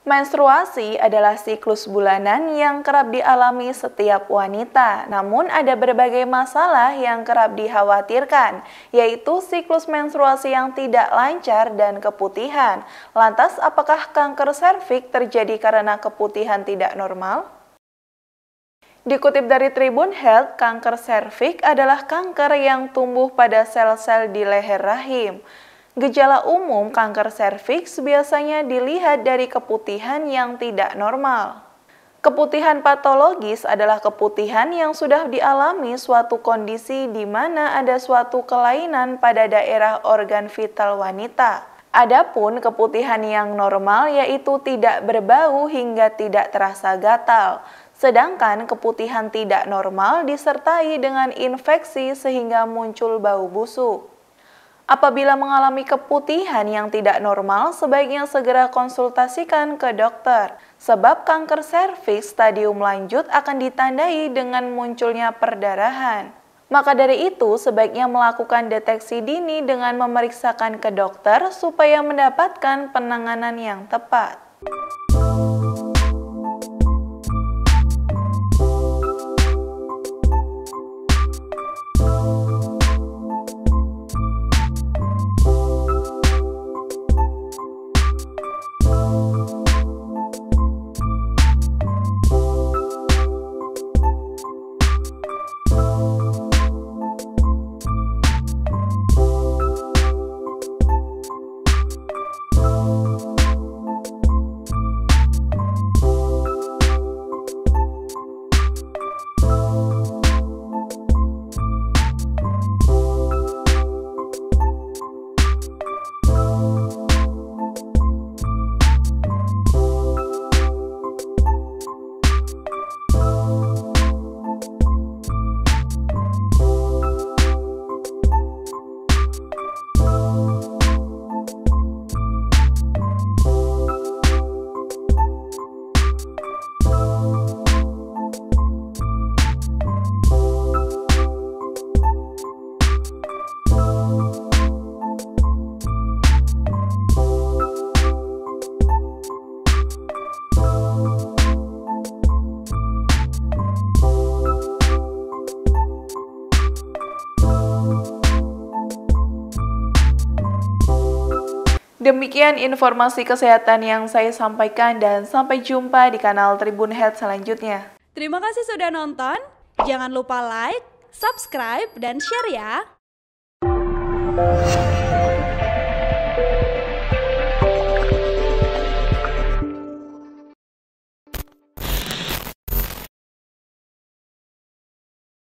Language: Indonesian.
Menstruasi adalah siklus bulanan yang kerap dialami setiap wanita. Namun ada berbagai masalah yang kerap dikhawatirkan, yaitu siklus menstruasi yang tidak lancar dan keputihan. Lantas apakah kanker serviks terjadi karena keputihan tidak normal? Dikutip dari Tribun Health, kanker serviks adalah kanker yang tumbuh pada sel-sel di leher rahim. Gejala umum kanker serviks biasanya dilihat dari keputihan yang tidak normal. Keputihan patologis adalah keputihan yang sudah dialami suatu kondisi di mana ada suatu kelainan pada daerah organ vital wanita. Adapun keputihan yang normal yaitu tidak berbau hingga tidak terasa gatal. Sedangkan keputihan tidak normal disertai dengan infeksi sehingga muncul bau busuk. Apabila mengalami keputihan yang tidak normal, sebaiknya segera konsultasikan ke dokter. Sebab kanker serviks stadium lanjut akan ditandai dengan munculnya perdarahan. Maka dari itu, sebaiknya melakukan deteksi dini dengan memeriksakan ke dokter supaya mendapatkan penanganan yang tepat. Demikian informasi kesehatan yang saya sampaikan dan sampai jumpa di kanal Tribun Health selanjutnya. Terima kasih sudah nonton, jangan lupa like, subscribe, dan share ya!